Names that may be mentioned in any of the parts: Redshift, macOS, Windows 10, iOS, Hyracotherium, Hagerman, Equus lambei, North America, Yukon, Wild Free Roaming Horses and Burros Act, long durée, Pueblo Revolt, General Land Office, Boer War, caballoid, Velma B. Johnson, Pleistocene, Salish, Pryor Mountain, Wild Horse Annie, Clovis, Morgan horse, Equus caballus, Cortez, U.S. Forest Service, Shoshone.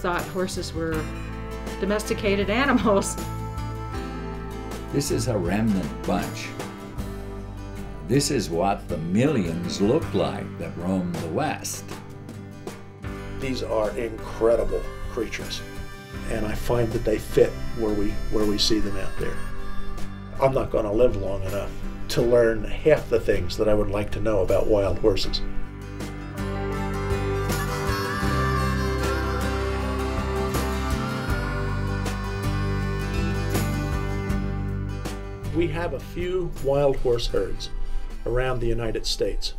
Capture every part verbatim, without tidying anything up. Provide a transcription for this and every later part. thought horses were domesticated animals. This is a remnant bunch. This is what the millions looked like that roamed the West. These are incredible creatures, and I find that they fit where we, where we see them out there. I'm not going to live long enough to learn half the things that I would like to know about wild horses. We have a few wild horse herds around the United States.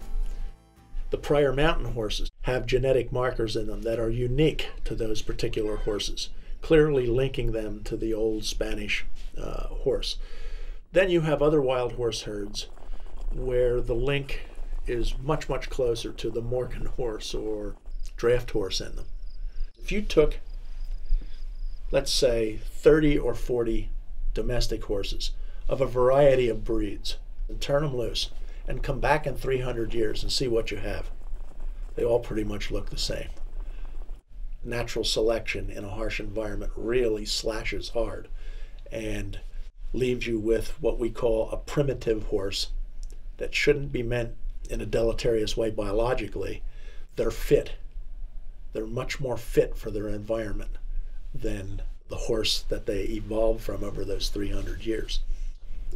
The Pryor Mountain horses have genetic markers in them that are unique to those particular horses, clearly linking them to the old Spanish uh, horse. Then you have other wild horse herds where the link is much, much closer to the Morgan horse or draft horse in them. If you took, let's say, thirty or forty domestic horses of a variety of breeds and turn them loose, and come back in three hundred years and see what you have. They all pretty much look the same. Natural selection in a harsh environment really slashes hard and leaves you with what we call a primitive horse that shouldn't be meant in a deleterious way biologically. They're fit. They're much more fit for their environment than the horse that they evolved from over those three hundred years.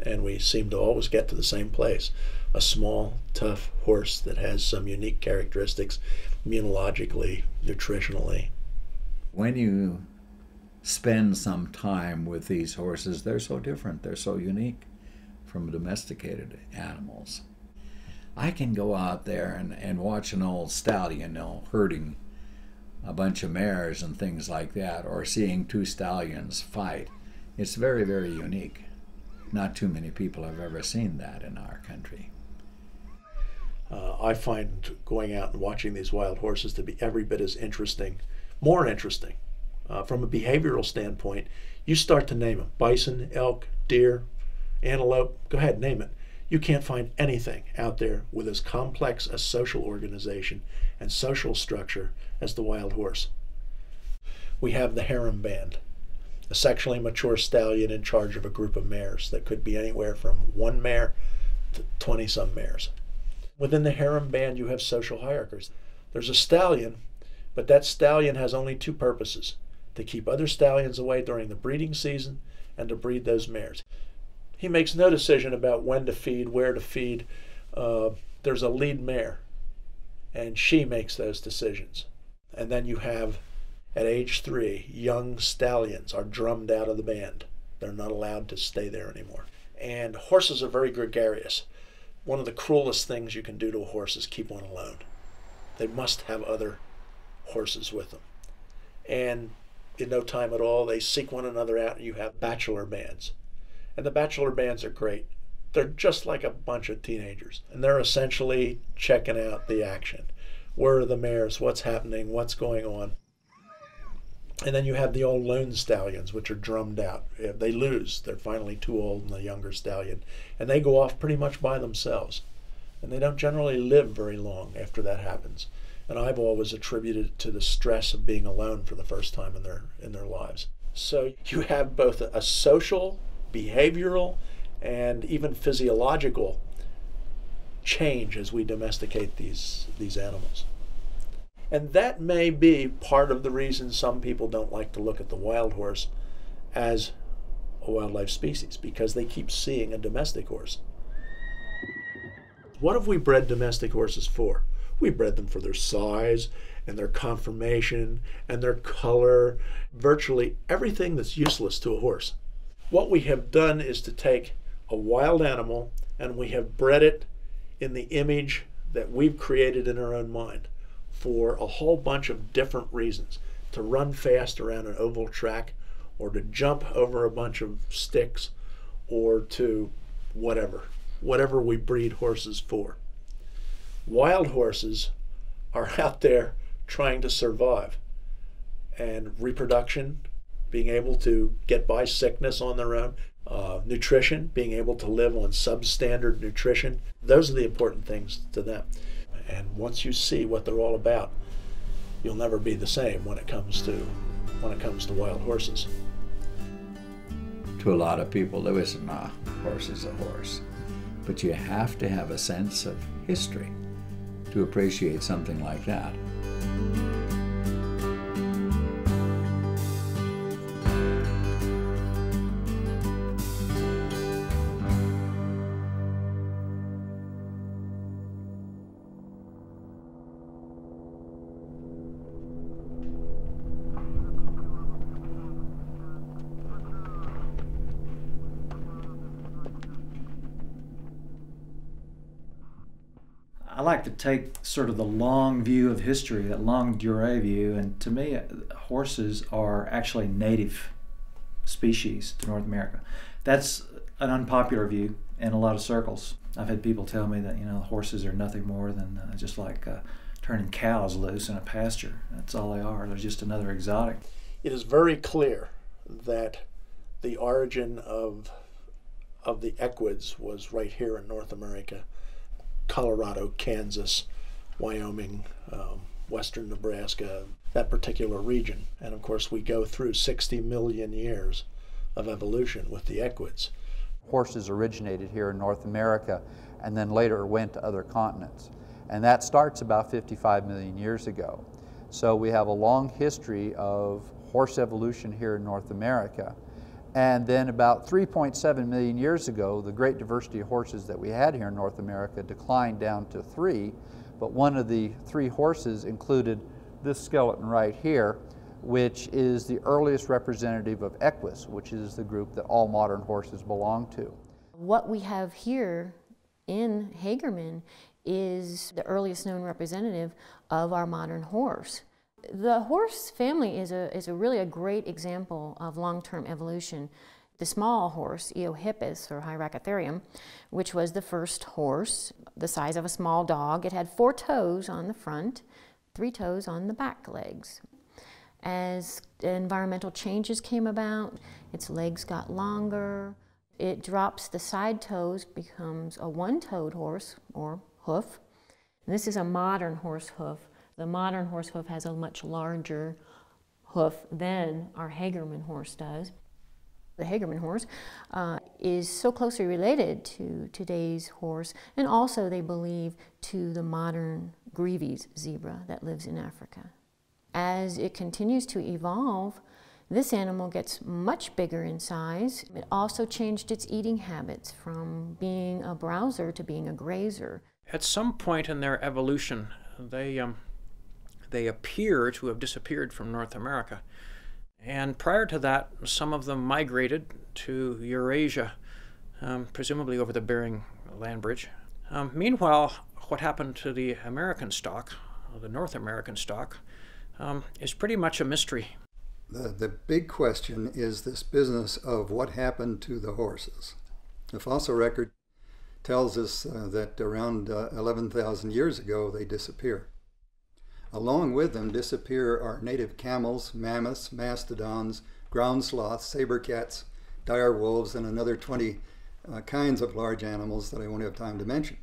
And we seem to always get to the same place. A small, tough horse that has some unique characteristics immunologically, nutritionally. When you spend some time with these horses, they're so different, they're so unique from domesticated animals. I can go out there and, and watch an old stallion, you know, herding a bunch of mares and things like that, or seeing two stallions fight. It's very, very unique. Not too many people have ever seen that in our country. Uh, I find going out and watching these wild horses to be every bit as interesting, more interesting. Uh, from a behavioral standpoint, you start to name them. Bison, elk, deer, antelope, go ahead, name it. You can't find anything out there with as complex a social organization and social structure as the wild horse. We have the harem band. A sexually mature stallion in charge of a group of mares that could be anywhere from one mare to twenty some mares. Within the harem band, you have social hierarchies. There's a stallion, but that stallion has only two purposes: to keep other stallions away during the breeding season and to breed those mares. He makes no decision about when to feed, where to feed. Uh, there's a lead mare, and she makes those decisions. And then you have, at age three, young stallions are drummed out of the band. They're not allowed to stay there anymore. And horses are very gregarious. One of the cruelest things you can do to a horse is keep one alone. They must have other horses with them. And in no time at all, they seek one another out, and you have bachelor bands. And the bachelor bands are great. They're just like a bunch of teenagers. And they're essentially checking out the action. Where are the mares? What's happening? What's going on? And then you have the old lone stallions, which are drummed out. If they lose, they're finally too old and the younger stallion. And they go off pretty much by themselves. And they don't generally live very long after that happens. And I've always attributed it to the stress of being alone for the first time in their, in their lives. So you have both a social, behavioral, and even physiological change as we domesticate these, these animals. And that may be part of the reason some people don't like to look at the wild horse as a wildlife species, because they keep seeing a domestic horse. What have we bred domestic horses for? We bred them for their size and their conformation and their color, virtually everything that's useless to a horse. What we have done is to take a wild animal and we have bred it in the image that we've created in our own mind, for a whole bunch of different reasons. To run fast around an oval track, or to jump over a bunch of sticks, or to whatever, whatever we breed horses for. Wild horses are out there trying to survive, and reproduction, being able to get by sickness on their own, uh, nutrition, being able to live on substandard nutrition, those are the important things to them. And once you see what they're all about, you'll never be the same when it comes to when it comes to wild horses. To a lot of people, there is nah, horse is a horse. But you have to have a sense of history to appreciate something like that. I like to take sort of the long view of history, that long durée view, and to me, horses are actually native species to North America. That's an unpopular view in a lot of circles. I've had people tell me that, you know, horses are nothing more than uh, just like uh, turning cows loose in a pasture. That's all they are. They're just another exotic. It is very clear that the origin of, of the equids was right here in North America. Colorado, Kansas, Wyoming, um, western Nebraska, that particular region. And of course we go through sixty million years of evolution with the equids. Horses originated here in North America and then later went to other continents. And that starts about fifty-five million years ago. So we have a long history of horse evolution here in North America. And then about three point seven million years ago, the great diversity of horses that we had here in North America declined down to three, but one of the three horses included this skeleton right here, which is the earliest representative of Equus, which is the group that all modern horses belong to. What we have here in Hagerman is the earliest known representative of our modern horse. The horse family is a, is a really a great example of long-term evolution. The small horse, Eohippus or Hyracotherium, which was the first horse the size of a small dog. It had four toes on the front, three toes on the back legs. As environmental changes came about, its legs got longer. It drops the side toes, becomes a one-toed horse or hoof. And this is a modern horse hoof. The modern horse hoof has a much larger hoof than our Hagerman horse does. The Hagerman horse uh, is so closely related to today's horse, and also they believe to the modern Grevy's zebra that lives in Africa. As it continues to evolve, this animal gets much bigger in size. It also changed its eating habits from being a browser to being a grazer. At some point in their evolution, they um They appear to have disappeared from North America. And prior to that, some of them migrated to Eurasia, um, presumably over the Bering land bridge. Um, meanwhile, what happened to the American stock, the North American stock, um, is pretty much a mystery. The, the big question is this business of what happened to the horses. The fossil record tells us uh, that around uh, eleven thousand years ago they disappear. Along with them disappear our native camels, mammoths, mastodons, ground sloths, saber cats, dire wolves, and another twenty uh, kinds of large animals that I won't have time to mention.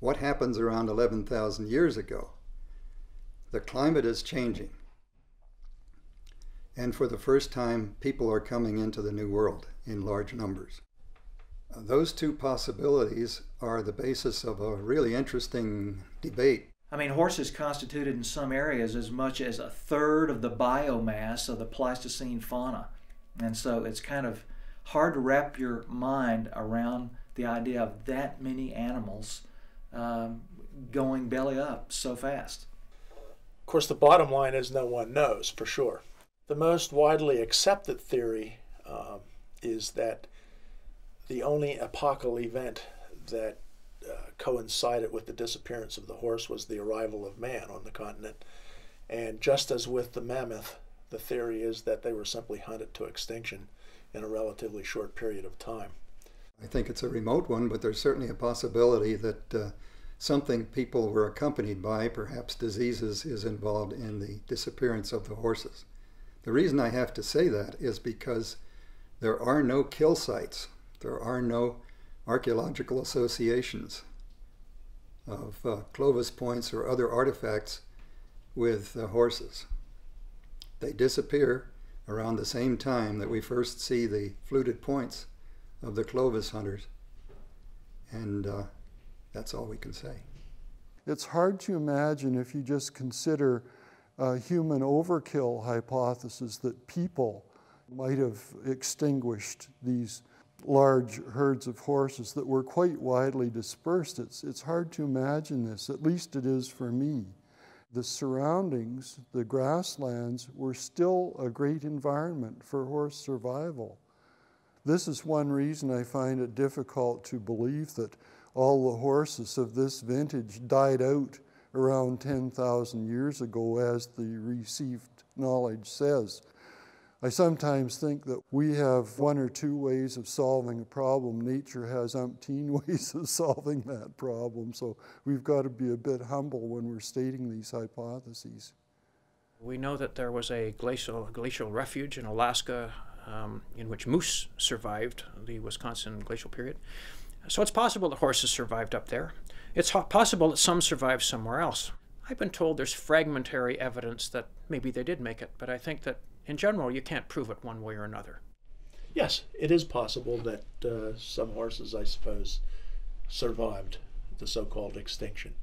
What happens around eleven thousand years ago? The climate is changing. And for the first time, people are coming into the New World in large numbers. Uh, those two possibilities are the basis of a really interesting debate. I mean, horses constituted in some areas as much as a third of the biomass of the Pleistocene fauna. And so it's kind of hard to wrap your mind around the idea of that many animals um, going belly up so fast. Of course, the bottom line is no one knows for sure. The most widely accepted theory um, is that the only apocal event that Uh, coincided with the disappearance of the horse was the arrival of man on the continent. And just as with the mammoth, the theory is that they were simply hunted to extinction in a relatively short period of time. I think it's a remote one, but there's certainly a possibility that uh, something people were accompanied by, perhaps diseases, is involved in the disappearance of the horses. The reason I have to say that is because there are no kill sites. There are no archaeological associations of uh, Clovis points or other artifacts with uh, horses. They disappear around the same time that we first see the fluted points of the Clovis hunters. And uh, that's all we can say. It's hard to imagine if you just consider a human overkill hypothesis that people might have extinguished these large herds of horses that were quite widely dispersed. It's, it's hard to imagine this, at least it is for me. The surroundings, the grasslands, were still a great environment for horse survival. This is one reason I find it difficult to believe that all the horses of this vintage died out around ten thousand years ago, as the received knowledge says. I sometimes think that we have one or two ways of solving a problem. Nature has umpteen ways of solving that problem, so we've got to be a bit humble when we're stating these hypotheses. We know that there was a glacial, glacial refuge in Alaska um, in which moose survived the Wisconsin glacial period. So it's possible that horses survived up there. It's possible that some survived somewhere else. I've been told there's fragmentary evidence that maybe they did make it, but I think that in general, you can't prove it one way or another. Yes, it is possible that uh, some horses, I suppose, survived the so-called extinction.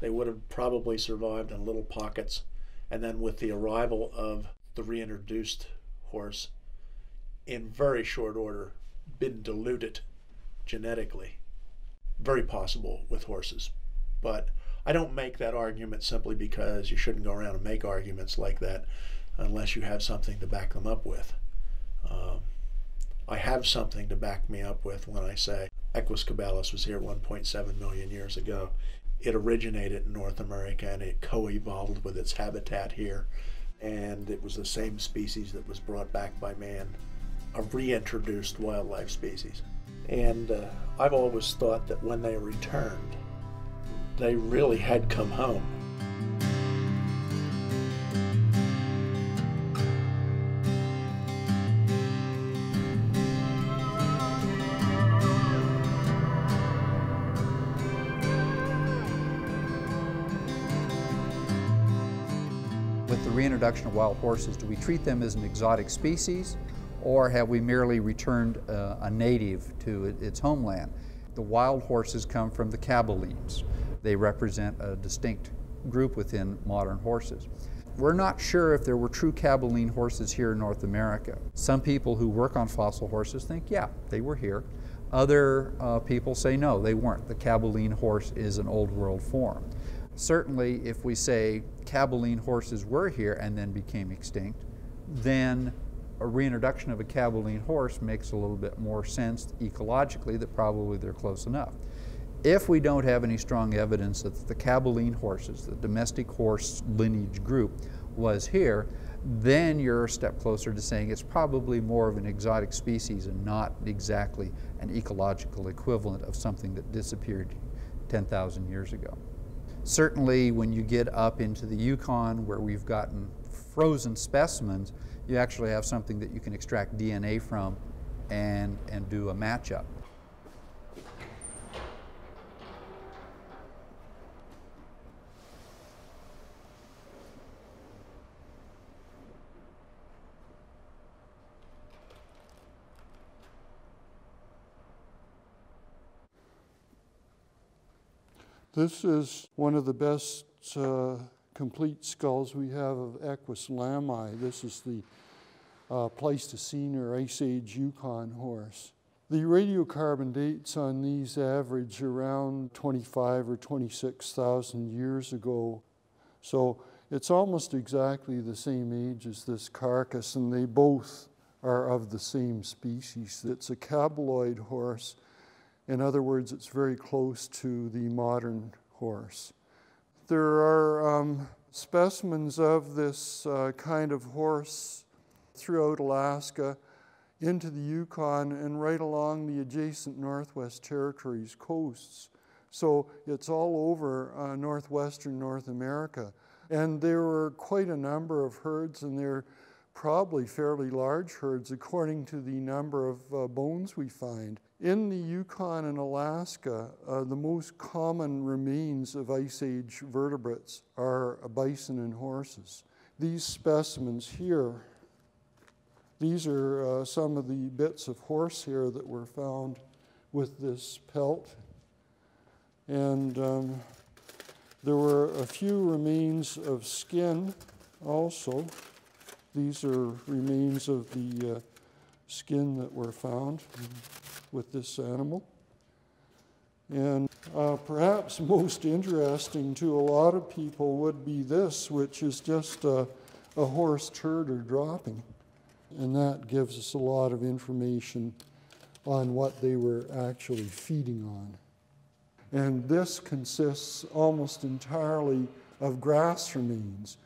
They would have probably survived in little pockets, and then with the arrival of the reintroduced horse, in very short order, been diluted genetically. Very possible with horses. But I don't make that argument simply because you shouldn't go around and make arguments like that unless you have something to back them up with. Um, I have something to back me up with when I say Equus caballus was here one point seven million years ago. It originated in North America and it co-evolved with its habitat here, and it was the same species that was brought back by man, a reintroduced wildlife species. And uh, I've always thought that when they returned, they really had come home. Introduction of wild horses, do we treat them as an exotic species, or have we merely returned uh, a native to its homeland? The wild horses come from the caballines. They represent a distinct group within modern horses. We're not sure if there were true caballine horses here in North America. Some people who work on fossil horses think, yeah, they were here. Other uh, people say, no, they weren't. The caballine horse is an old world form. Certainly, if we say caballine horses were here and then became extinct, then a reintroduction of a caballine horse makes a little bit more sense ecologically, that probably they're close enough. If we don't have any strong evidence that the caballine horses, the domestic horse lineage group, was here, then you're a step closer to saying it's probably more of an exotic species and not exactly an ecological equivalent of something that disappeared ten thousand years ago. Certainly, when you get up into the Yukon, where we've gotten frozen specimens, you actually have something that you can extract D N A from and, and do a matchup. This is one of the best uh, complete skulls we have of Equus lambei. This is the uh, Pleistocene or Ice Age Yukon horse. The radiocarbon dates on these average around twenty-five or twenty-six thousand years ago. So it's almost exactly the same age as this carcass, and they both are of the same species. It's a caballoid horse. In other words, it's very close to the modern horse. There are um, specimens of this uh, kind of horse throughout Alaska, into the Yukon, and right along the adjacent Northwest Territories coasts. So it's all over uh, northwestern North America. And there were quite a number of herds, and they're probably fairly large herds according to the number of uh, bones we find. In the Yukon and Alaska, uh, the most common remains of Ice Age vertebrates are bison and horses. these specimens here. These are uh, some of the bits of horse hair that were found with this pelt. And um, there were a few remains of skin also. These are remains of the uh, skin that were found with this animal. And uh, perhaps most interesting to a lot of people would be this, which is just a, a horse turd or dropping. And that gives us a lot of information on what they were actually feeding on. And this consists almost entirely of grass remains.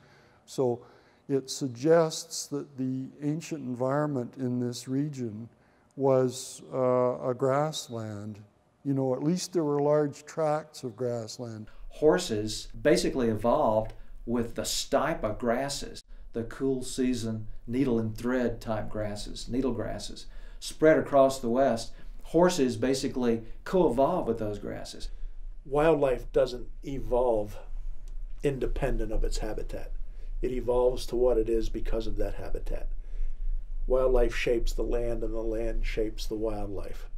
So it suggests that the ancient environment in this region was uh, a grassland. You know, at least there were large tracts of grassland. Horses basically evolved with the stipe of grasses, the cool season needle and thread type grasses, needle grasses, spread across the West. Horses basically co-evolved with those grasses. Wildlife doesn't evolve independent of its habitat. It evolves to what it is because of that habitat. Wildlife shapes the land and the land shapes the wildlife.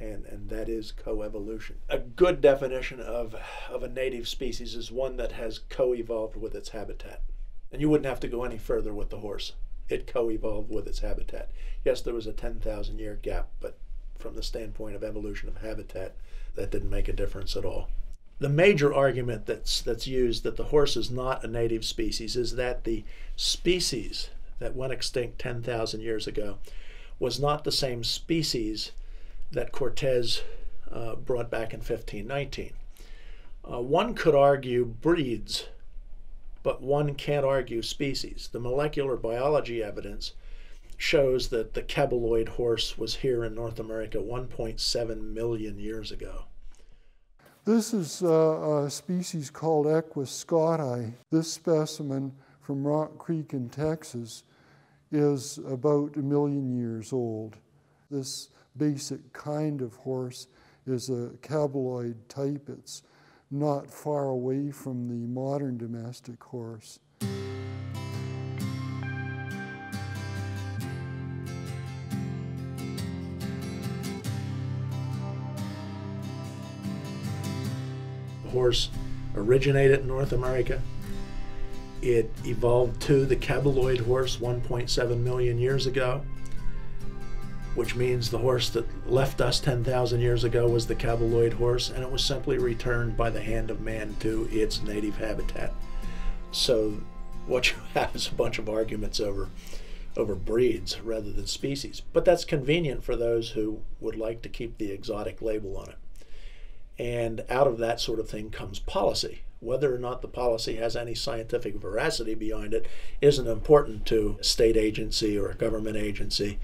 And, and that is coevolution. A good definition of, of a native species is one that has co-evolved with its habitat. And you wouldn't have to go any further with the horse. It co-evolved with its habitat. Yes, there was a ten thousand year gap, but from the standpoint of evolution of habitat, that didn't make a difference at all. The major argument that's, that's used that the horse is not a native species is that the species that went extinct ten thousand years ago was not the same species that Cortez uh, brought back in fifteen nineteen. Uh, one could argue breeds, but one can't argue species. The molecular biology evidence shows that the caballoid horse was here in North America one point seven million years ago. This is uh, a species called Equus scotti. This specimen from Rock Creek in Texas is about a million years old. This basic kind of horse is a caballoid type. It's not far away from the modern domestic horse. The horse originated in North America. It evolved to the caballoid horse one point seven million years ago, which means the horse that left us ten thousand years ago was the caballoid horse, and it was simply returned by the hand of man to its native habitat. So what you have is a bunch of arguments over, over breeds rather than species. But that's convenient for those who would like to keep the exotic label on it. And out of that sort of thing comes policy. Whether or not the policy has any scientific veracity behind it isn't important to a state agency or a government agency.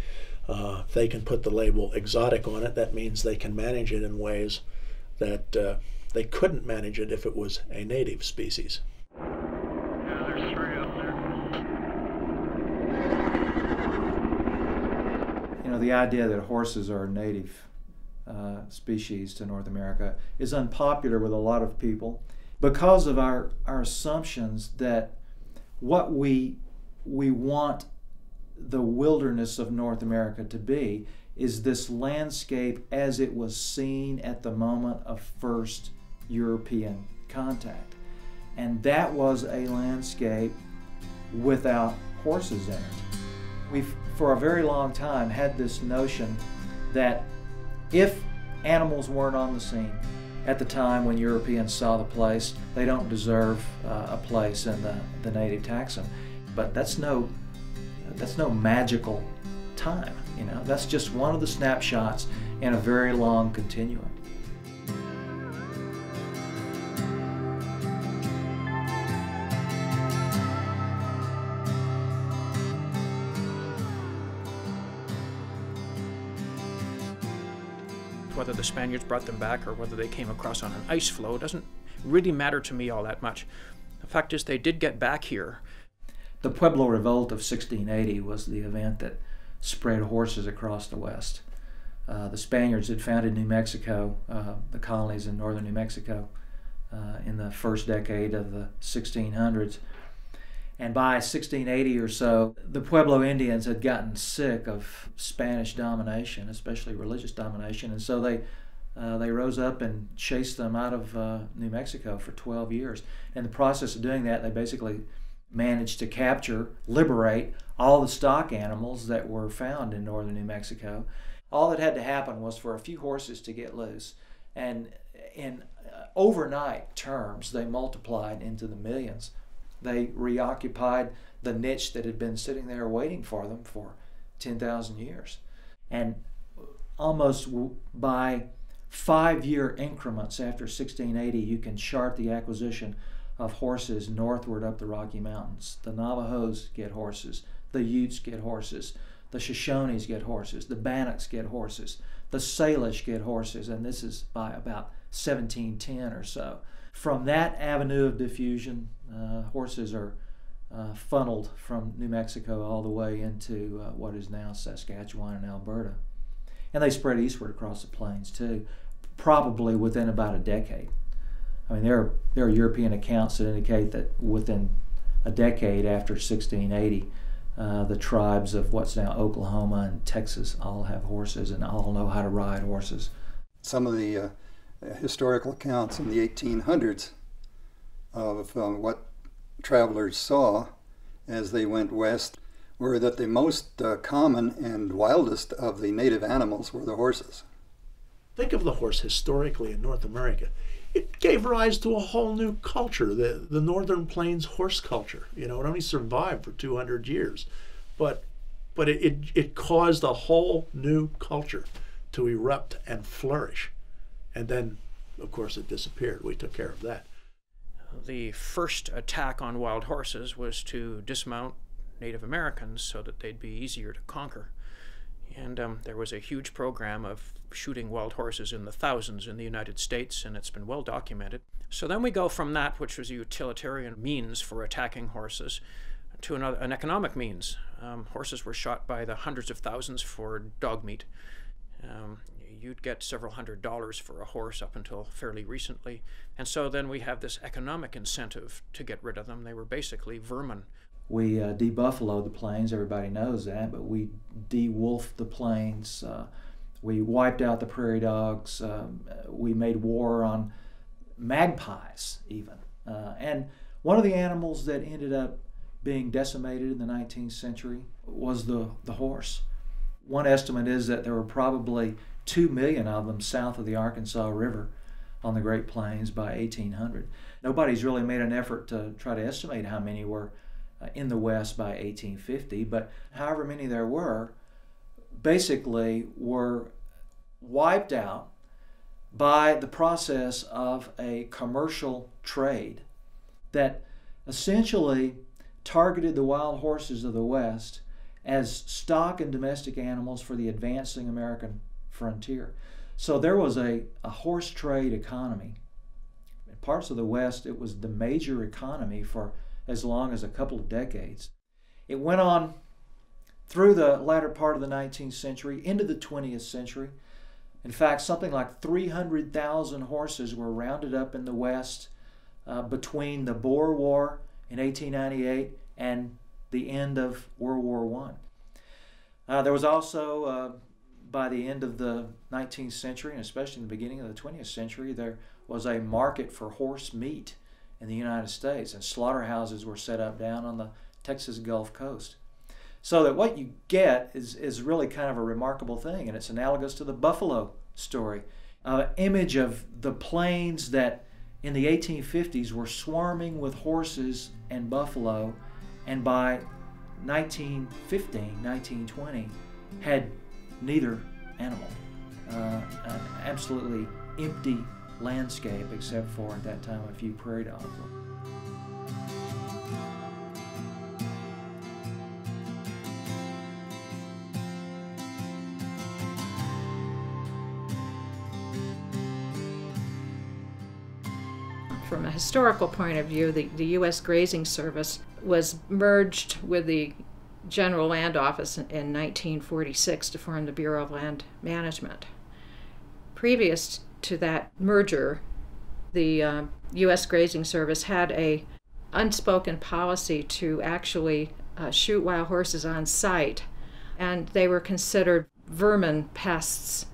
Uh, they can put the label exotic on it. That means they can manage it in ways that uh, they couldn't manage it if it was a native species. Yeah, there's three up there. You know, the idea that horses are a native uh, species to North America is unpopular with a lot of people because of our, our assumptions that what we, we want the wilderness of North America to be is this landscape as it was seen at the moment of first European contact. And that was a landscape without horses in it. We've, for a very long time, had this notion that if animals weren't on the scene at the time when Europeans saw the place, they don't deserve uh, a place in the, the native taxon. But that's no That's no magical time, you know. That's just one of the snapshots in a very long continuum. Whether the Spaniards brought them back or whether they came across on an ice floe doesn't really matter to me all that much. The fact is they did get back here. The Pueblo Revolt of sixteen eighty was the event that spread horses across the West. Uh, the Spaniards had founded New Mexico, uh, the colonies in northern New Mexico, uh, in the first decade of the sixteen hundreds. And by sixteen eighty or so, the Pueblo Indians had gotten sick of Spanish domination, especially religious domination, and so they Uh, they rose up and chased them out of uh, New Mexico for twelve years. In the process of doing that, they basically managed to capture, liberate all the stock animals that were found in northern New Mexico. All that had to happen was for a few horses to get loose. And in overnight terms, they multiplied into the millions. They reoccupied the niche that had been sitting there waiting for them for ten thousand years. And almost by five-year increments after sixteen eighty, you can chart the acquisition of horses northward up the Rocky Mountains. The Navajos get horses, the Utes get horses, the Shoshones get horses, the Bannocks get horses, the Salish get horses, and this is by about seventeen ten or so. From that avenue of diffusion, uh, horses are uh, funneled from New Mexico all the way into uh, what is now Saskatchewan and Alberta. And they spread eastward across the plains too, probably within about a decade. I mean, there are, there are European accounts that indicate that within a decade after sixteen eighty, uh, the tribes of what's now Oklahoma and Texas all have horses and all know how to ride horses. Some of the uh, historical accounts in the eighteen hundreds of um, what travelers saw as they went west were that the most uh, common and wildest of the native animals were the horses. Think of the horse historically in North America. It gave rise to a whole new culture, the, the Northern Plains horse culture. You know, it only survived for two hundred years, but, but it, it, it caused a whole new culture to erupt and flourish. And then, of course, it disappeared. We took care of that. The first attack on wild horses was to dismount Native Americans so that they'd be easier to conquer. And um, there was a huge program of shooting wild horses in the thousands in the United States, and it's been well documented. So then we go from that, which was a utilitarian means for attacking horses, to another, an economic means. Um, horses were shot by the hundreds of thousands for dog meat. Um, you'd get several hundred dollars for a horse up until fairly recently. And so then we have this economic incentive to get rid of them. They were basically vermin. We uh, de-buffaloed the plains, everybody knows that, but we de-wolfed the plains. Uh, we wiped out the prairie dogs. Um, we made war on magpies, even. Uh, and one of the animals that ended up being decimated in the nineteenth century was the, the horse. One estimate is that there were probably two million of them south of the Arkansas River on the Great Plains by eighteen hundred. Nobody's really made an effort to try to estimate how many were in the West by eighteen fifty, but however many there were, basically were wiped out by the process of a commercial trade that essentially targeted the wild horses of the West as stock and domestic animals for the advancing American frontier. So there was a, a horse trade economy. In parts of the West, it was the major economy for as long as a couple of decades. It went on through the latter part of the nineteenth century, into the twentieth century. In fact, something like three hundred thousand horses were rounded up in the West uh, between the Boer War in eighteen ninety-eight and the end of World War One. Uh, there was also, uh, by the end of the nineteenth century, and especially in the beginning of the twentieth century, there was a market for horse meat in the United States, and slaughterhouses were set up down on the Texas Gulf Coast. So that what you get is, is really kind of a remarkable thing, and it's analogous to the buffalo story, an uh, image of the plains that in the eighteen fifties were swarming with horses and buffalo, and by nineteen fifteen, nineteen twenty, had neither animal. Uh, an absolutely empty landscape, except for at that time a few prairie dogs. From a historical point of view, the, the U S Grazing Service was merged with the General Land Office in, in nineteen forty-six to form the Bureau of Land Management. Previous to that merger, the uh, U S Grazing Service had a unspoken policy to actually uh, shoot wild horses on sight, and they were considered vermin pests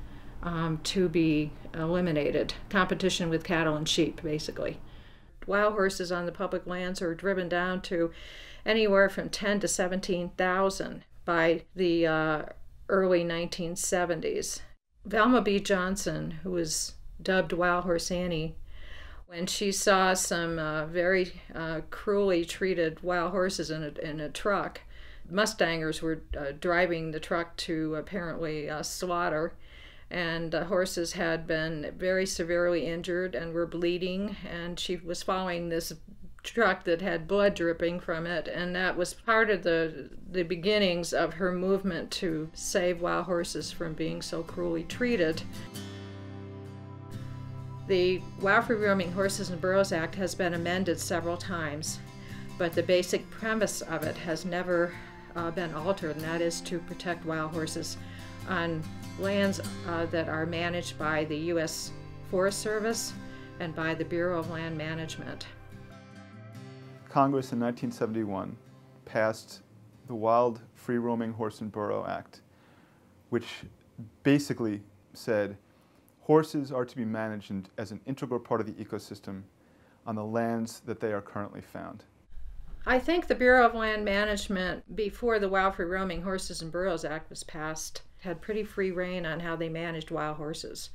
um, to be eliminated. Competition with cattle and sheep, basically. Wild horses on the public lands are driven down to anywhere from ten to seventeen thousand by the uh, early nineteen seventies. Velma B. Johnson, who was dubbed Wild Horse Annie, when she saw some uh, very uh, cruelly treated wild horses in a, in a truck, Mustangers were uh, driving the truck to apparently uh, slaughter, and uh, horses had been very severely injured and were bleeding, and she was following this truck that had blood dripping from it, and that was part of the the beginnings of her movement to save wild horses from being so cruelly treated. The Wild Free Roaming Horses and Burros Act has been amended several times, but the basic premise of it has never uh, been altered, and that is to protect wild horses on lands uh, that are managed by the U S Forest Service and by the Bureau of Land Management. Congress in nineteen seventy-one passed the Wild Free Roaming Horse and Burro Act, which basically said horses are to be managed as an integral part of the ecosystem on the lands that they are currently found. I think the Bureau of Land Management, before the Wild Free Roaming Horses and Burros Act was passed, had pretty free rein on how they managed wild horses.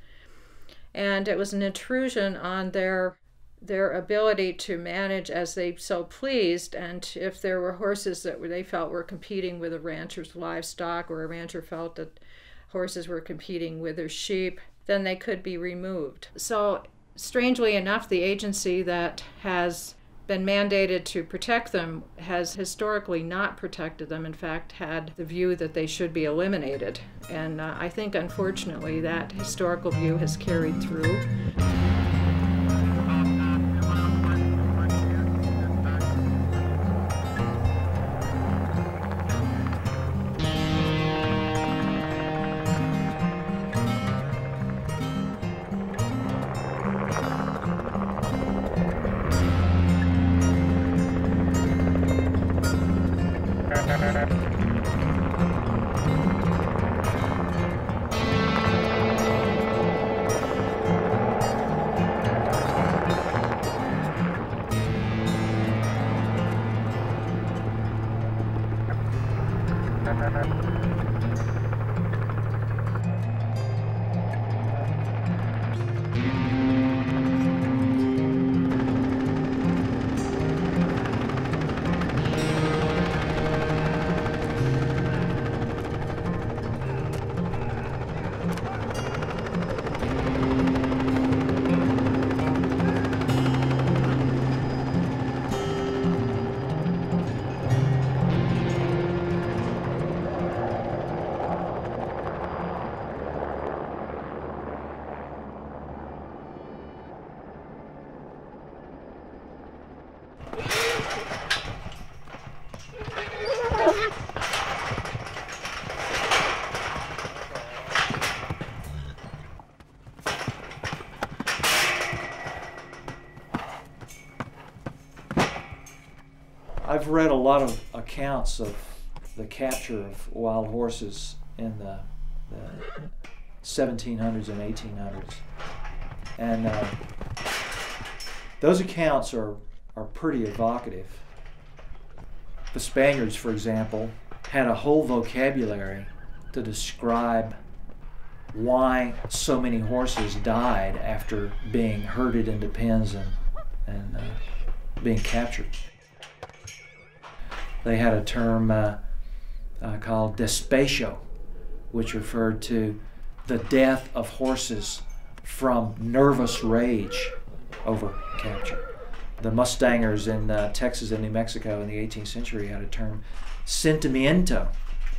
And it was an intrusion on their their ability to manage as they so pleased, and if there were horses that they felt were competing with a rancher's livestock, or a rancher felt that horses were competing with their sheep, then they could be removed. So, strangely enough, the agency that has been mandated to protect them has historically not protected them, in fact had the view that they should be eliminated. And uh, I think, unfortunately, that historical view has carried through. I've read a lot of accounts of the capture of wild horses in the, the seventeen hundreds and eighteen hundreds, and uh, those accounts are, are pretty evocative. The Spaniards, for example, had a whole vocabulary to describe why so many horses died after being herded into pens and, and uh, being captured. They had a term uh, uh, called despecio, which referred to the death of horses from nervous rage over capture. The Mustangers in uh, Texas and New Mexico in the eighteenth century had a term, sentimiento,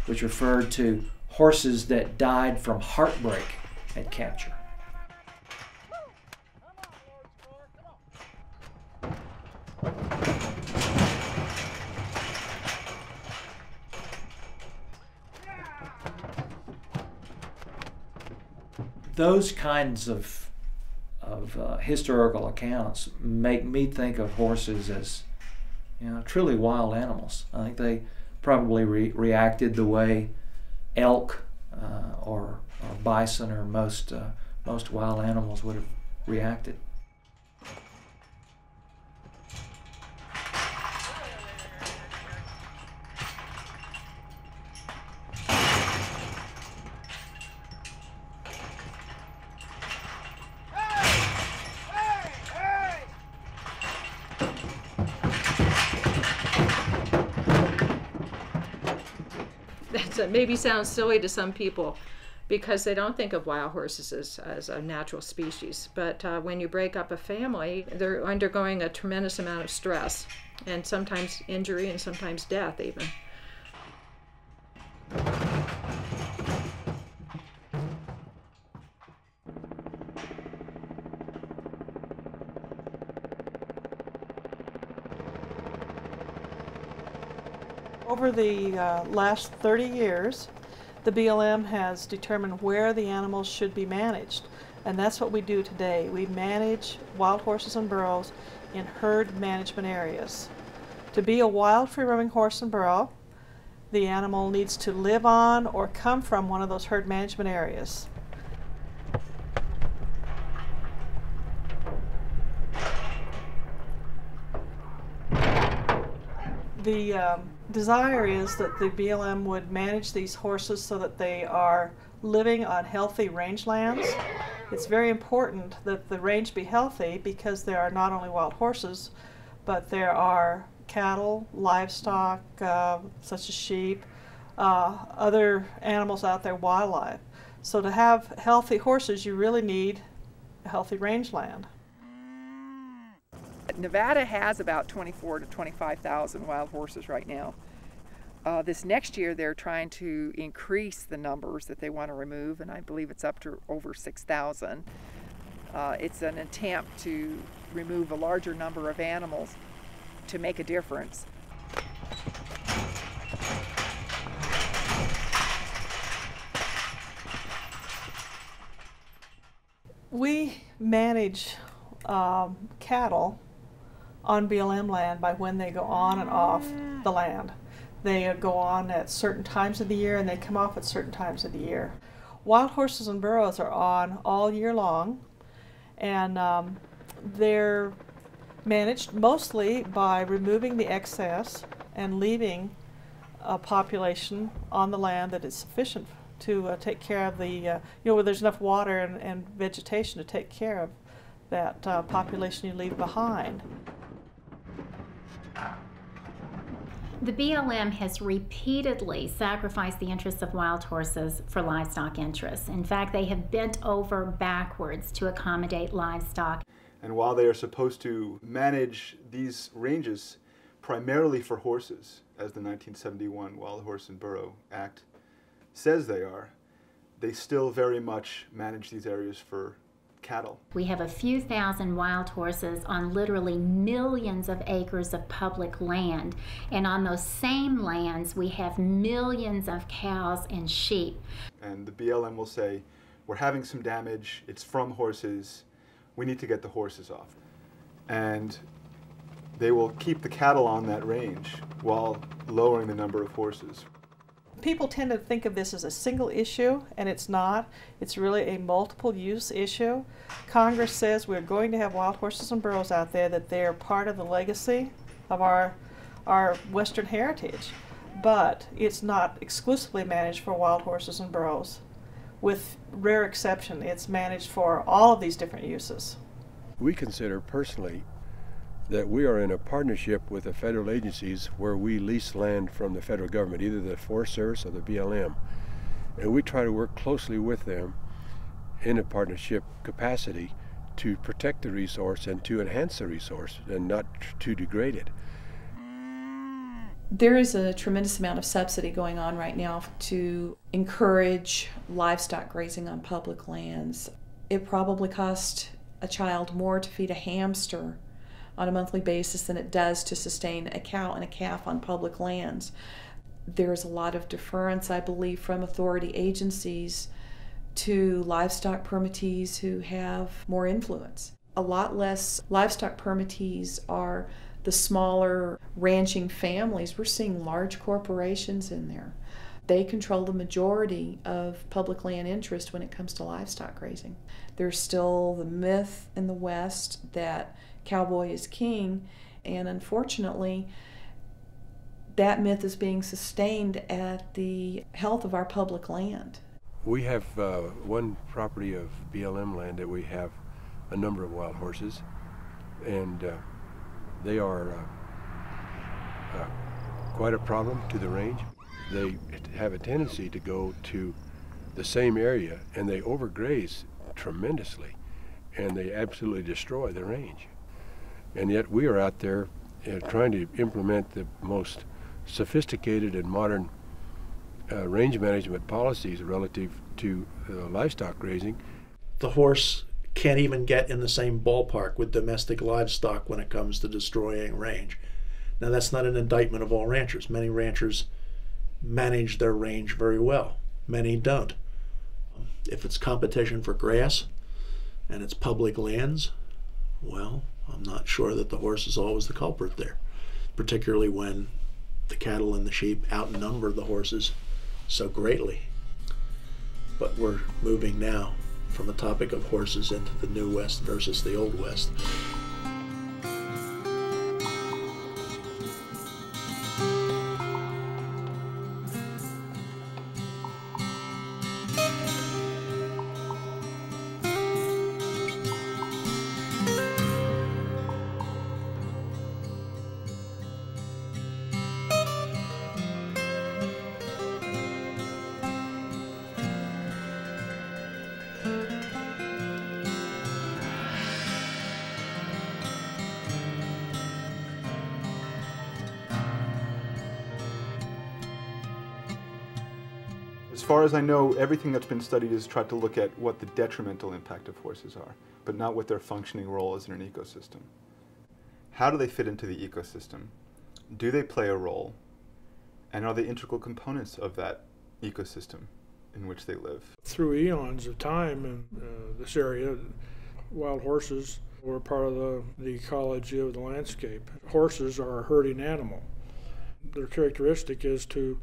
which referred to horses that died from heartbreak at capture. Those kinds of, of uh, historical accounts make me think of horses as you know, truly wild animals. I think they probably re reacted the way elk uh, or, or bison or most, uh, most wild animals would have reacted. That maybe sounds silly to some people because they don't think of wild horses as, as a natural species. But uh, when you break up a family, they're undergoing a tremendous amount of stress, and sometimes injury and sometimes death even. Over the uh, last thirty years, the B L M has determined where the animals should be managed, and that's what we do today. We manage wild horses and burros in herd management areas. To be a wild free-roaming horse and burro, the animal needs to live on or come from one of those herd management areas. The um, desire is that the B L M would manage these horses so that they are living on healthy rangelands. It's very important that the range be healthy because there are not only wild horses, but there are cattle, livestock, uh, such as sheep, uh, other animals out there, wildlife. So to have healthy horses, you really need a healthy rangeland. Nevada has about twenty-four to twenty-five thousand wild horses right now. Uh, this next year they're trying to increase the numbers that they want to remove, and I believe it's up to over six thousand. Uh, it's an attempt to remove a larger number of animals to make a difference. We manage um, cattle on B L M land by when they go on and off the land. They go on at certain times of the year and they come off at certain times of the year. Wild horses and burros are on all year long, and um, they're managed mostly by removing the excess and leaving a population on the land that is sufficient to uh, take care of the, uh, you know, where there's enough water and, and vegetation to take care of that uh, population you leave behind. The B L M has repeatedly sacrificed the interests of wild horses for livestock interests. In fact, they have bent over backwards to accommodate livestock. And while they are supposed to manage these ranges primarily for horses, as the nineteen seventy-one Wild Horse and Burro Act says they are, they still very much manage these areas for cattle. We have a few thousand wild horses on literally millions of acres of public land, and on those same lands we have millions of cows and sheep. And the B L M will say, we're having some damage, it's from horses, we need to get the horses off. And they will keep the cattle on that range while lowering the number of horses. People tend to think of this as a single issue, and it's not. It's really a multiple use issue. Congress says we're going to have wild horses and burros out there, that they're part of the legacy of our, our Western heritage. But it's not exclusively managed for wild horses and burros. With rare exception, it's managed for all of these different uses. We consider personally that we are in a partnership with the federal agencies where we lease land from the federal government, either the Forest Service or the B L M. And we try to work closely with them in a partnership capacity to protect the resource and to enhance the resource and not to degrade it. There is a tremendous amount of subsidy going on right now to encourage livestock grazing on public lands. It probably costs a child more to feed a hamster on a monthly basis than it does to sustain a cow and a calf on public lands. There's a lot of deference, I believe, from authority agencies to livestock permittees who have more influence. A lot less livestock permittees are the smaller ranching families, we're seeing large corporations in there. They control the majority of public land interest when it comes to livestock grazing. There's still the myth in the West that cowboy is king, and unfortunately, that myth is being sustained at the health of our public land. We have uh, one property of B L M land that we have a number of wild horses, and uh, they are uh, uh, quite a problem to the range. They have a tendency to go to the same area, and they overgraze tremendously, and they absolutely destroy the range. And yet we are out there uh, trying to implement the most sophisticated and modern uh, range management policies relative to uh, livestock grazing. The horse can't even get in the same ballpark with domestic livestock when it comes to destroying range. Now, that's not an indictment of all ranchers. Many ranchers manage their range very well. Many don't. If it's competition for grass and it's public lands, well, I'm not sure that the horse is always the culprit there, particularly when the cattle and the sheep outnumber the horses so greatly. But we're moving now from the topic of horses into the New West versus the Old West. As far as I know, everything that's been studied has tried to look at what the detrimental impact of horses are, but not what their functioning role is in an ecosystem. How do they fit into the ecosystem? Do they play a role? And are they integral components of that ecosystem in which they live? Through eons of time in uh, this area, wild horses were part of the, the ecology of the landscape. Horses are a herding animal. Their characteristic is to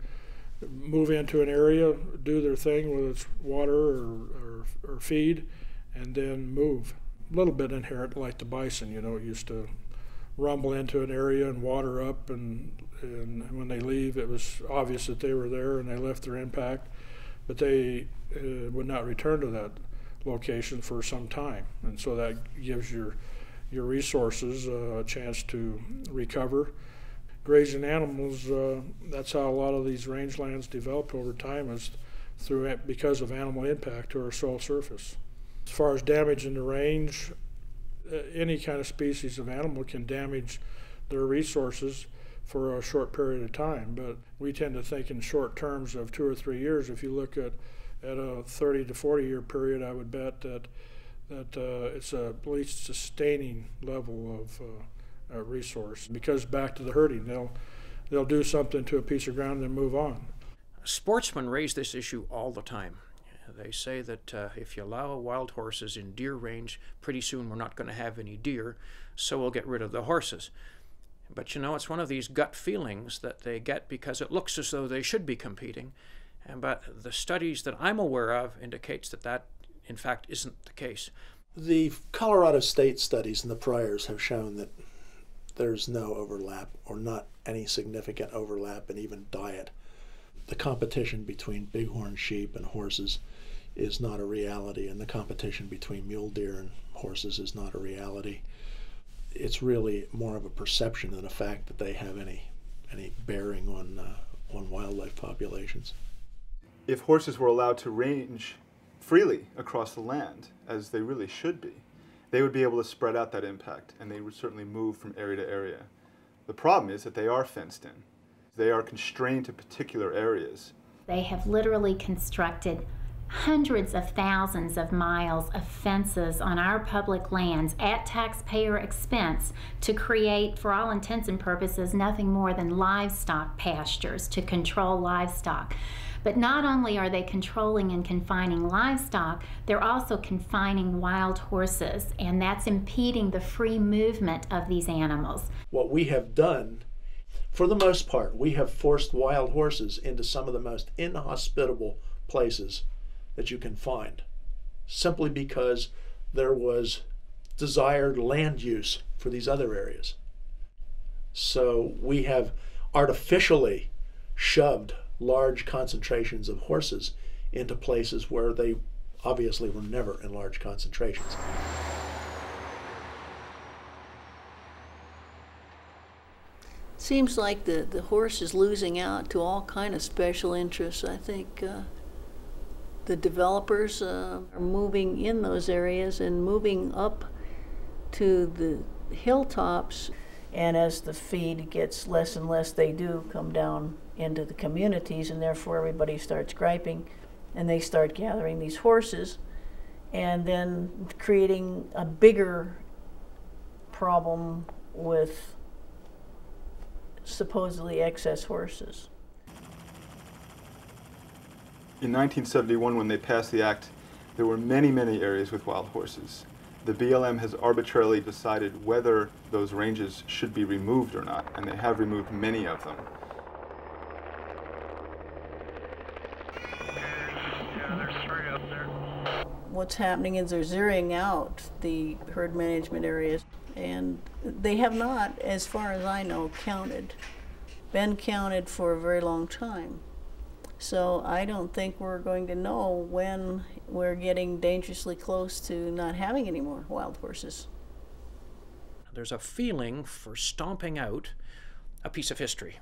move into an area, do their thing with its water or, or, or feed, and then move. A little bit inherent, like the bison, you know, it used to rumble into an area and water up, and, and when they leave, it was obvious that they were there and they left their impact, but they uh, would not return to that location for some time. And so that gives your, your resources uh, a chance to recover. Grazing animals, uh, that's how a lot of these rangelands develop over time, is through because of animal impact to our soil surface. As far as damage in the range, uh, any kind of species of animal can damage their resources for a short period of time, but we tend to think in short terms of two or three years. If you look at, at a thirty to forty year period, I would bet that, that uh, it's a at least sustaining level of uh, Uh, resource, because back to the herding, they'll they'll do something to a piece of ground and move on. Sportsmen raise this issue all the time. They say that uh, if you allow wild horses in deer range, pretty soon we're not going to have any deer, so we'll get rid of the horses. But you know, it's one of these gut feelings that they get because it looks as though they should be competing, and but the studies that I'm aware of indicates that that in fact isn't the case. The Colorado State studies and the Pryors have shown that there's no overlap, or not any significant overlap, in even diet. The competition between bighorn sheep and horses is not a reality, and the competition between mule deer and horses is not a reality. It's really more of a perception than a fact that they have any any bearing on uh, on wildlife populations. If horses were allowed to range freely across the land, as they really should be, they would be able to spread out that impact, and they would certainly move from area to area. The problem is that they are fenced in. They are constrained to particular areas. They have literally constructed hundreds of thousands of miles of fences on our public lands at taxpayer expense to create, for all intents and purposes, nothing more than livestock pastures to control livestock. But not only are they controlling and confining livestock, they're also confining wild horses, and that's impeding the free movement of these animals. What we have done, for the most part, we have forced wild horses into some of the most inhospitable places that you can find, simply because there was desired land use for these other areas. So we have artificially shoved large concentrations of horses into places where they obviously were never in large concentrations. Seems like the, the horse is losing out to all kind of special interests. I think uh, the developers uh, are moving in those areas and moving up to the hilltops. And as the feed gets less and less, they do come down into the communities, and therefore everybody starts griping, and they start gathering these horses and then creating a bigger problem with supposedly excess horses. In nineteen seventy-one, when they passed the act, there were many, many areas with wild horses. The B L M has arbitrarily decided whether those ranges should be removed or not, and they have removed many of them. Yeah, there's three up there. What's happening is they're zeroing out the herd management areas, and they have not, as far as I know, counted, been counted for a very long time. So I don't think we're going to know when we're getting dangerously close to not having any more wild horses. There's a feeling for stomping out a piece of history.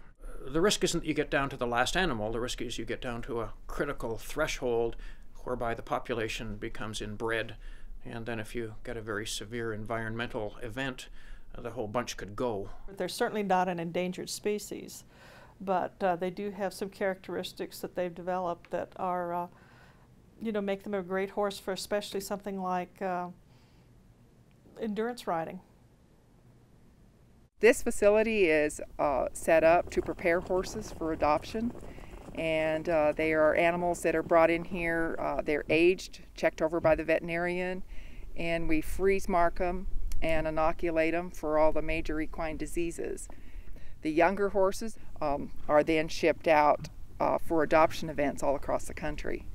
The risk isn't that you get down to the last animal, the risk is you get down to a critical threshold whereby the population becomes inbred, and then if you get a very severe environmental event, the whole bunch could go. They're certainly not an endangered species, but uh, they do have some characteristics that they've developed that are, uh, you know, make them a great horse for especially something like uh, endurance riding. This facility is uh, set up to prepare horses for adoption, and uh, they are animals that are brought in here. Uh, they're aged, checked over by the veterinarian, and we freeze mark them and inoculate them for all the major equine diseases. The younger horses um, are then shipped out uh, for adoption events all across the country.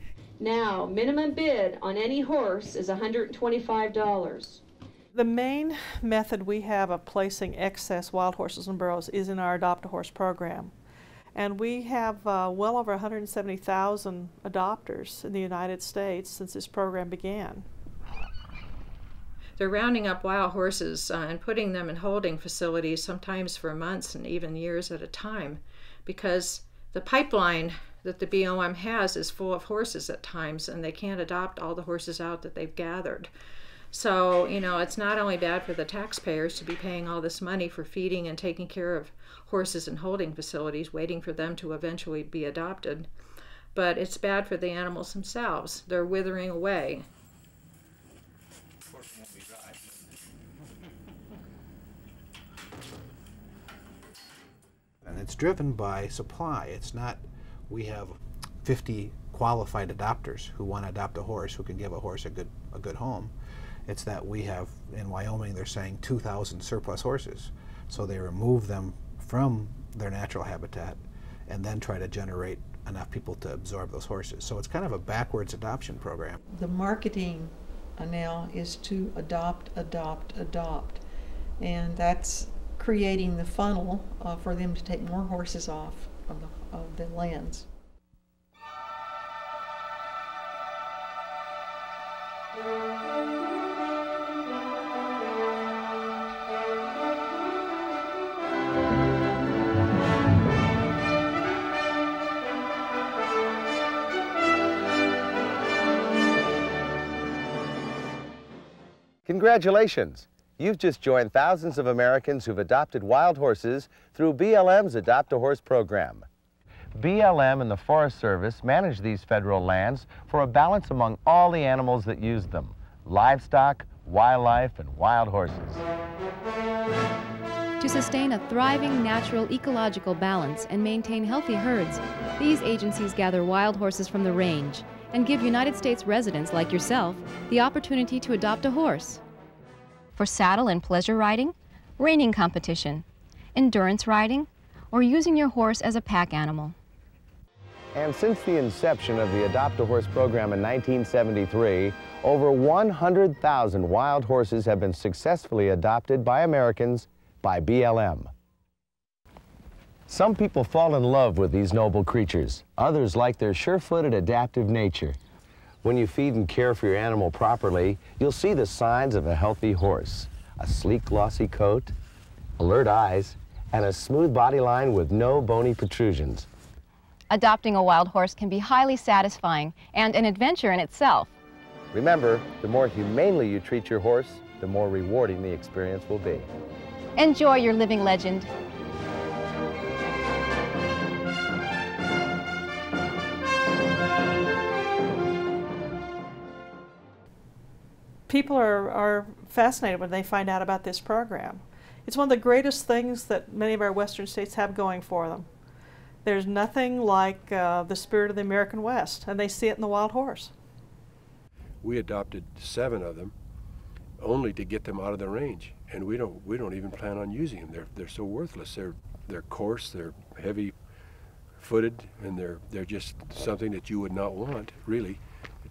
Now, minimum bid on any horse is one hundred twenty-five dollars. The main method we have of placing excess wild horses and burros is in our Adopt-A-Horse program. And we have uh, well over one hundred seventy thousand adopters in the United States since this program began. They're rounding up wild horses uh, and putting them in holding facilities, sometimes for months and even years at a time, because the pipeline that the B L M has is full of horses at times, and they can't adopt all the horses out that they've gathered. So, you know, it's not only bad for the taxpayers to be paying all this money for feeding and taking care of horses in holding facilities, waiting for them to eventually be adopted, but it's bad for the animals themselves. They're withering away. And it's driven by supply. It's not we have fifty qualified adopters who want to adopt a horse, who can give a horse a good a good home. It's that we have, in Wyoming, they're saying two thousand surplus horses. So they remove them from their natural habitat and then try to generate enough people to absorb those horses. So it's kind of a backwards adoption program. The marketing now is to adopt, adopt, adopt. And that's creating the funnel uh, for them to take more horses off of the, of the lands. Congratulations! You've just joined thousands of Americans who've adopted wild horses through B L M's Adopt-A-Horse program. B L M and the Forest Service manage these federal lands for a balance among all the animals that use them: livestock, wildlife, and wild horses. To sustain a thriving natural ecological balance and maintain healthy herds, these agencies gather wild horses from the range and give United States residents like yourself the opportunity to adopt a horse. For saddle and pleasure riding, reining competition, endurance riding, or using your horse as a pack animal. And since the inception of the Adopt a Horse program in nineteen seventy-three, over one hundred thousand wild horses have been successfully adopted by Americans by B L M. Some people fall in love with these noble creatures. Others like their sure-footed adaptive nature. When you feed and care for your animal properly, you'll see the signs of a healthy horse. A sleek, glossy coat, alert eyes, and a smooth body line with no bony protrusions. Adopting a wild horse can be highly satisfying and an adventure in itself. Remember, the more humanely you treat your horse, the more rewarding the experience will be. Enjoy your living legend. People are, are fascinated when they find out about this program. It's one of the greatest things that many of our Western states have going for them. There's nothing like uh, the spirit of the American West, and they see it in the wild horse. We adopted seven of them only to get them out of the range, and we don't, we don't even plan on using them. They're, they're so worthless. They're, they're coarse, they're heavy-footed, and they're, they're just something that you would not want, really,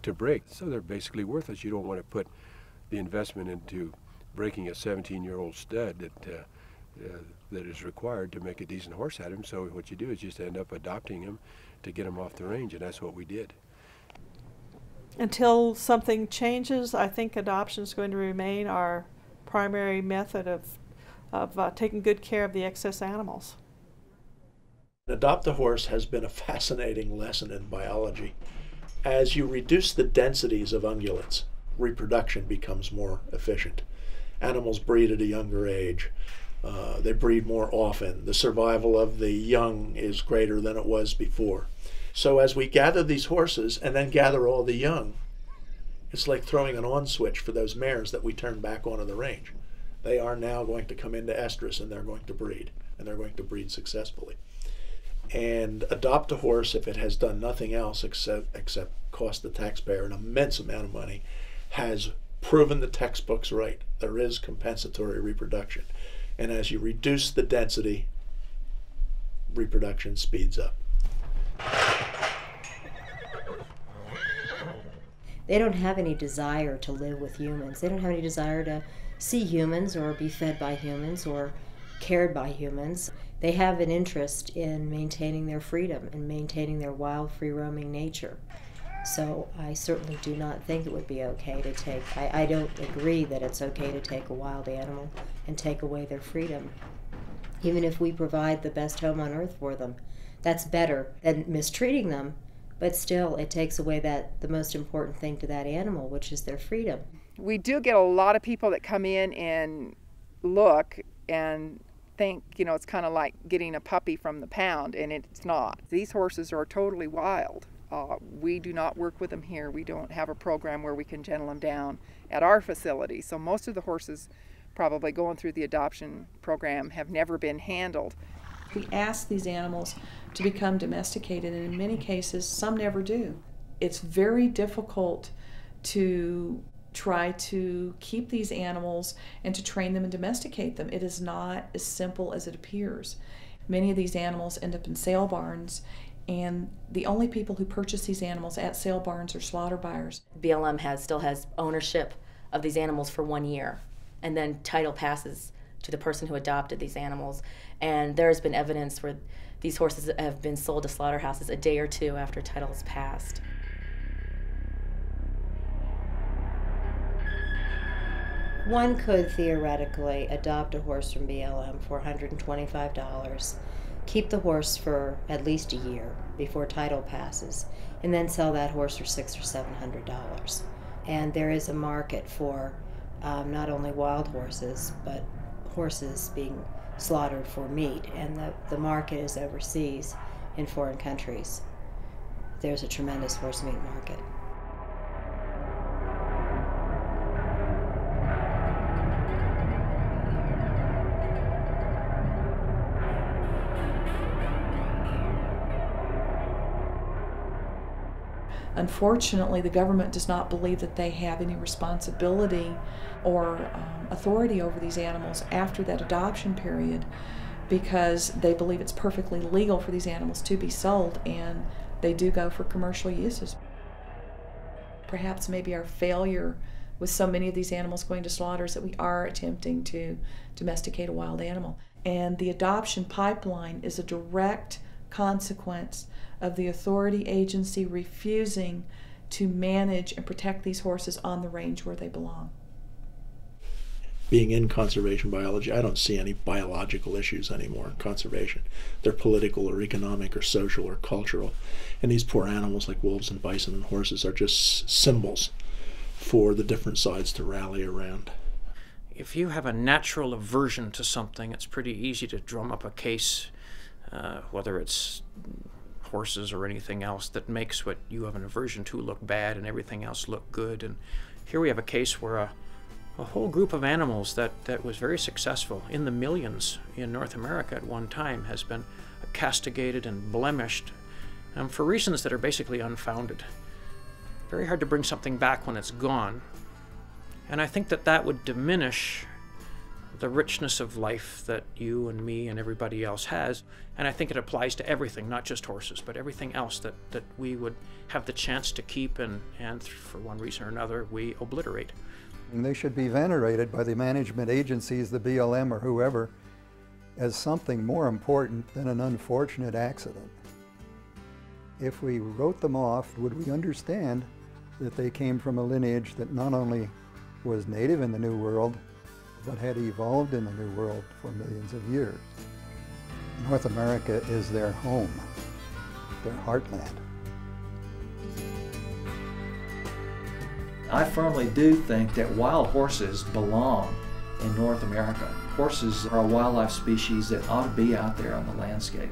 to break. So they're basically worthless. You don't want to put the investment into breaking a seventeen-year-old stud that, uh, uh, that is required to make a decent horse out of him. So what you do is just end up adopting him to get him off the range, and that's what we did. Until something changes, I think adoption is going to remain our primary method of, of uh, taking good care of the excess animals. Adopt a Horse has been a fascinating lesson in biology. As you reduce the densities of ungulates, reproduction becomes more efficient. Animals breed at a younger age. Uh, they breed more often. The survival of the young is greater than it was before. So as we gather these horses and then gather all the young, it's like throwing an on switch for those mares that we turn back onto the range. They are now going to come into estrus, and they're going to breed, and they're going to breed successfully. And Adopt a Horse, if it has done nothing else except, except cost the taxpayer an immense amount of money, has proven the textbooks right. There is compensatory reproduction. And as you reduce the density, reproduction speeds up. They don't have any desire to live with humans. They don't have any desire to see humans or be fed by humans or cared by humans. They have an interest in maintaining their freedom and maintaining their wild, free-roaming nature. So I certainly do not think it would be okay to take, I, I don't agree that it's okay to take a wild animal and take away their freedom, even if we provide the best home on earth for them. That's better than mistreating them, but still it takes away that the most important thing to that animal, which is their freedom. We do get a lot of people that come in and look and think, you know, it's kind of like getting a puppy from the pound, and it's not. These horses are totally wild. Uh, we do not work with them here. We don't have a program where we can gentle them down at our facility. So most of the horses probably going through the adoption program have never been handled. We ask these animals to become domesticated, and in many cases, some never do. It's very difficult to try to keep these animals and to train them and domesticate them. It is not as simple as it appears. Many of these animals end up in sale barns, and the only people who purchase these animals at sale barns are slaughter buyers. B L M has, still has ownership of these animals for one year, and then title passes to the person who adopted these animals. And there has been evidence where these horses have been sold to slaughterhouses a day or two after title is passed. One could theoretically adopt a horse from B L M for one hundred twenty-five dollars, keep the horse for at least a year before title passes, and then sell that horse for six hundred or seven hundred dollars. And there is a market for um, not only wild horses, but horses being slaughtered for meat, and the, the market is overseas in foreign countries. There's a tremendous horse meat market. Unfortunately, the government does not believe that they have any responsibility or um, authority over these animals after that adoption period, because they believe it's perfectly legal for these animals to be sold, and they do go for commercial uses. Perhaps maybe our failure with so many of these animals going to slaughter is that we are attempting to domesticate a wild animal. And the adoption pipeline is a direct consequence of the authority agency refusing to manage and protect these horses on the range where they belong. Being in conservation biology, I don't see any biological issues anymore in conservation. They're political or economic or social or cultural. And these poor animals like wolves and bison and horses are just symbols for the different sides to rally around. If you have a natural aversion to something, it's pretty easy to drum up a case, uh, whether it's horses or anything else, that makes what you have an aversion to look bad and everything else look good. And here we have a case where a a whole group of animals that, that was very successful in the millions in North America at one time has been castigated and blemished um, for reasons that are basically unfounded. Very hard to bring something back when it's gone. And I think that that would diminish the richness of life that you and me and everybody else has. And I think it applies to everything, not just horses, but everything else that, that we would have the chance to keep and, and for one reason or another, we obliterate. And they should be venerated by the management agencies, the B L M or whoever, as something more important than an unfortunate accident. If we wrote them off, would we understand that they came from a lineage that not only was native in the New World, but had evolved in the New World for millions of years? North America is their home, their heartland. I firmly do think that wild horses belong in North America. Horses are a wildlife species that ought to be out there on the landscape.